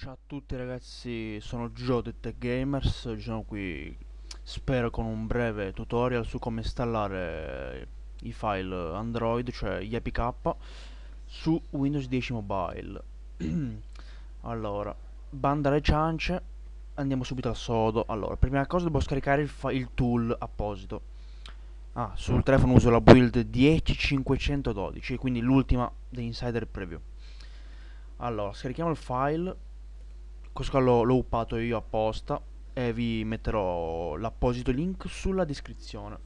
Ciao a tutti ragazzi, sono Gio di TechGamers. Oggi sono qui, spero, con un breve tutorial su come installare i file Android, cioè gli APK, su Windows 10 Mobile. Allora, banda alle ciance, andiamo subito al sodo. Allora, prima cosa devo scaricare il tool apposito. Sul telefono uso la build 10512, quindi l'ultima dell'insider preview. Allora, scarichiamo il file. Questo qua l'ho uppato io apposta e vi metterò l'apposito link sulla descrizione.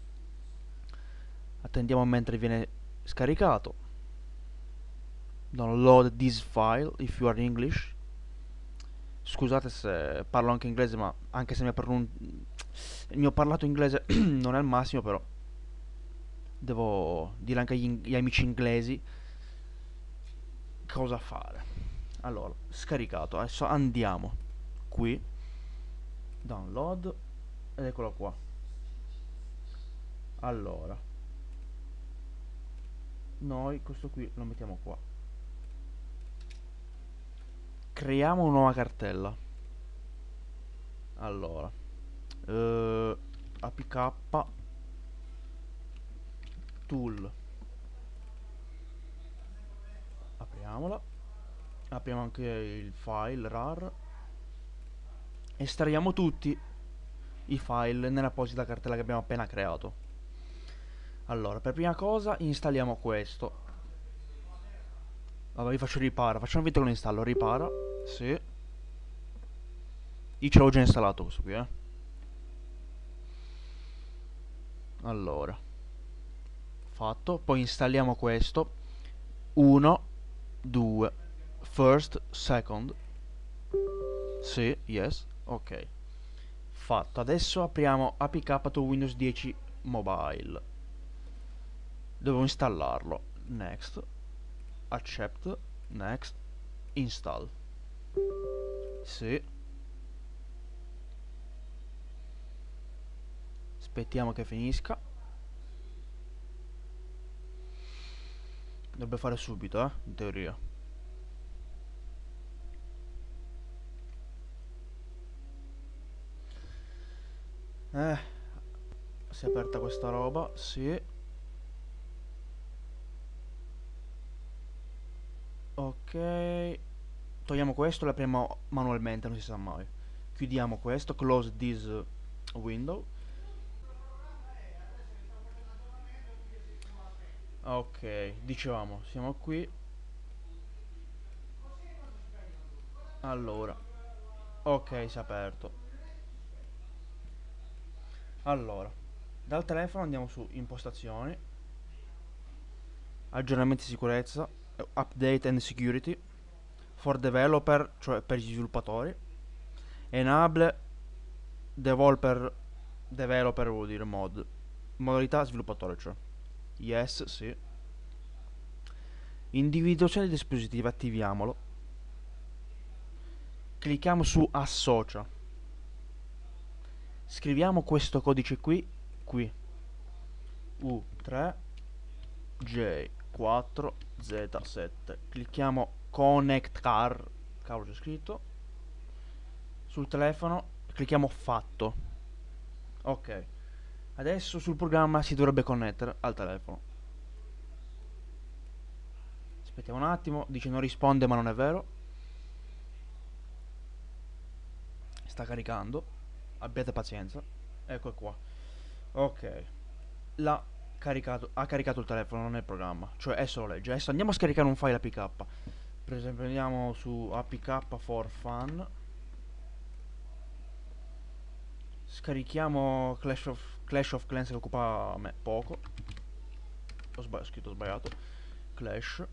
Attendiamo mentre viene scaricato. Download this file if you are in English. Scusate se parlo anche inglese, ma anche se il mio parlato inglese non è al massimo, però devo dire anche agli amici inglesi cosa fare. Allora, scaricato, adesso andiamo qui, download, ed eccolo qua. Allora, noi questo qui lo mettiamo qua, creiamo una nuova cartella. Allora, APK tool, apriamola, apriamo anche il file rar, estraiamo tutti i file nell'apposita cartella che abbiamo appena creato. Allora, per prima cosa installiamo questo. Vabbè, vi faccio ripara, facciamo un video che lo installo. Ripara, sì, io ce l'ho già installato questo qui, Allora, fatto, poi installiamo questo. 1, 2, first, second, sì, yes, ok, fatto. Adesso apriamo APK to Windows 10 Mobile, devo installarlo, next, accept, next, install, sì, aspettiamo che finisca, dovrebbe fare subito, in teoria. Si è aperta questa roba, sì. Ok, togliamo questo e lo apriamo manualmente, non si sa mai. Chiudiamo questo, close this window. Ok, dicevamo, siamo qui. Allora, ok, si è aperto. Allora, dal telefono andiamo su impostazioni, aggiornamenti di sicurezza, update and security for developer, cioè per gli sviluppatori, enable developer vuol dire mod, modalità sviluppatore, cioè yes, sì. Individuazione dei dispositivi, attiviamolo. Clicchiamo su associa. Scriviamo questo codice qui. U3J4Z7. Clicchiamo connect car. Cavolo, c'è scritto. Sul telefono clicchiamo fatto. Ok. Adesso sul programma si dovrebbe connettere al telefono. Aspettiamo un attimo, dice non risponde, ma non è vero. Sta caricando, abbiate pazienza. Ecco qua. Ok, ha caricato il telefono, non è il programma, cioè è solo legge. Adesso andiamo a scaricare un file APK. Per esempio andiamo su APK for fun. Scarichiamo Clash of Clans, che occupa me poco. Ho scritto sbagliato. Clash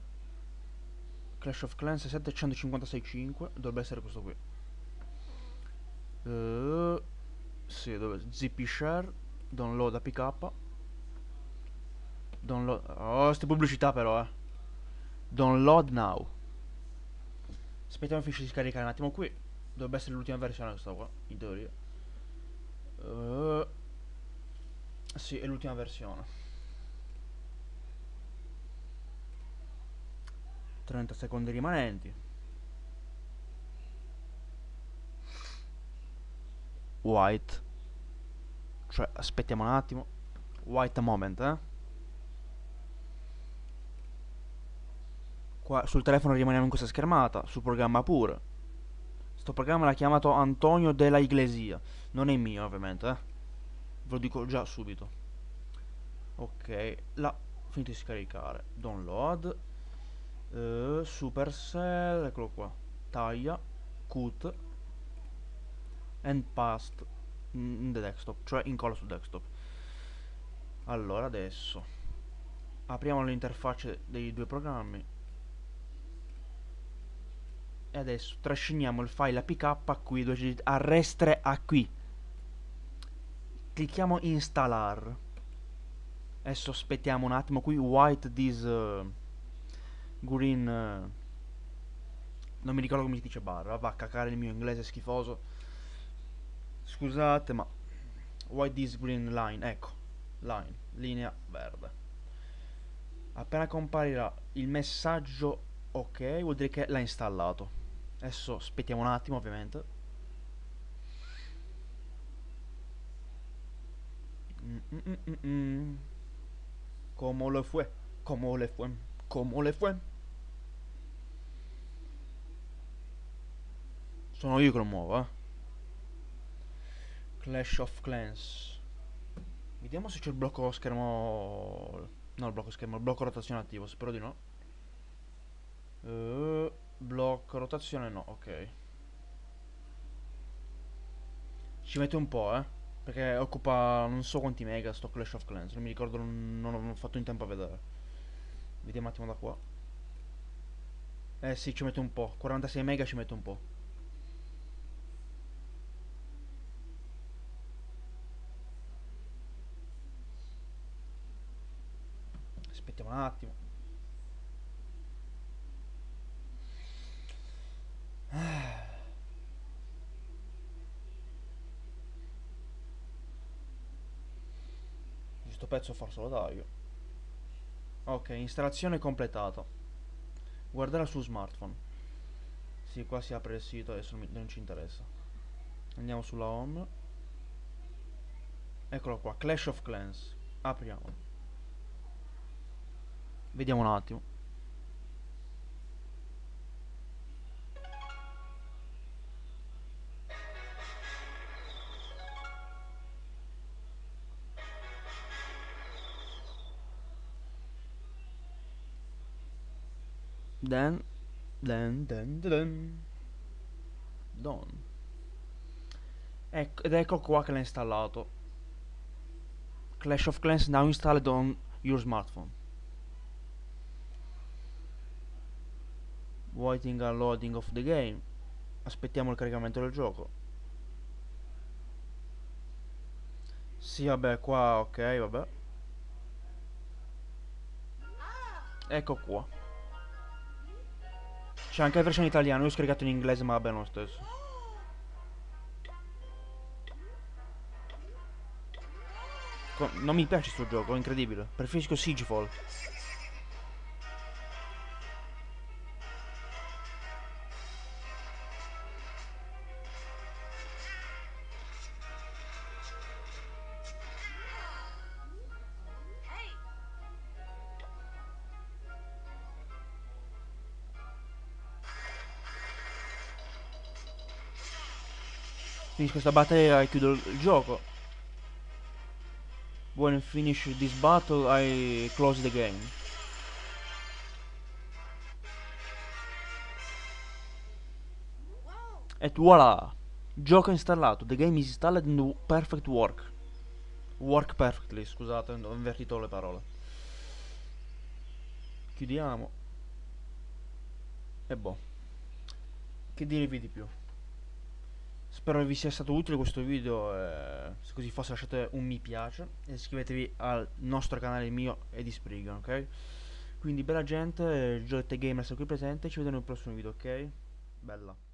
of Clans 755, dovrebbe essere questo qui. Sì, dove zip share, download APK. Download. Oh, ste pubblicità però, Download now. Aspettiamo finisce di scaricare un attimo qui. Dovrebbe essere l'ultima versione questa qua, in teoria. Sì, è l'ultima versione. 30 secondi rimanenti. white, cioè aspettiamo un attimo, white a moment, Qua sul telefono rimaniamo in questa schermata, sul programma pure. Sto programma l'ha chiamato Antonio della Iglesia, non è mio ovviamente, ve lo dico già subito. Ok, la finito di scaricare, download, Supercell, eccolo qua, taglia, cut and past in the desktop, cioè incolla sul desktop. Allora adesso apriamo l'interfaccia dei due programmi e adesso trasciniamo il file apk qui dove c'è a restre a qui, clicchiamo installar. Adesso aspettiamo un attimo qui, white this green, non mi ricordo come si dice barra, va a cacare il mio inglese schifoso, scusate, ma white this green line, ecco, line, linea verde. Appena comparirà il messaggio ok vuol dire che l'ha installato. Adesso aspettiamo un attimo ovviamente. Come le fu, come le fu, come le fu. Sono io che lo muovo, Clash of Clans. Vediamo se c'è il blocco schermo. No, il blocco schermo, il blocco rotazione attivo, spero di no. Blocco rotazione no, ok. Ci mette un po', perché occupa non so quanti mega sto Clash of Clans, non mi ricordo, non ho fatto in tempo a vedere. Vediamo un attimo da qua. Eh sì, ci mette un po', 46 mega ci mette un po'. Aspettiamo un attimo. Questo pezzo forse lo taglio. Ok, installazione completata. Guardare su smartphone. Sì, qua si apre il sito, adesso non ci interessa. Andiamo sulla home. Eccolo qua, Clash of Clans. Apriamo. Vediamo un attimo. Done. Ecco, ed ecco qua che l'ha installato. Clash of Clans now installed on your smartphone. Waiting and loading of the game. Aspettiamo il caricamento del gioco. Sì, vabbè, qua, ok, vabbè. Ecco qua. C'è anche la versione italiana, io ho scaricato in inglese ma va bene lo stesso. Non mi piace sto gioco, è incredibile. Preferisco Siegefall. Finisco questa battaglia e chiudo il gioco. When finish this battle I close the game. E voilà! Gioco installato. The game is installed in perfect work. Work perfectly, scusate, ho invertito le parole. Chiudiamo. E boh. Che dirvi di più? Spero vi sia stato utile questo video, se così fosse lasciate un mi piace e iscrivetevi al nostro canale mio e di Spriggan, ok? Quindi bella gente, TechGamers è qui presente, ci vediamo nel prossimo video, ok? Bella.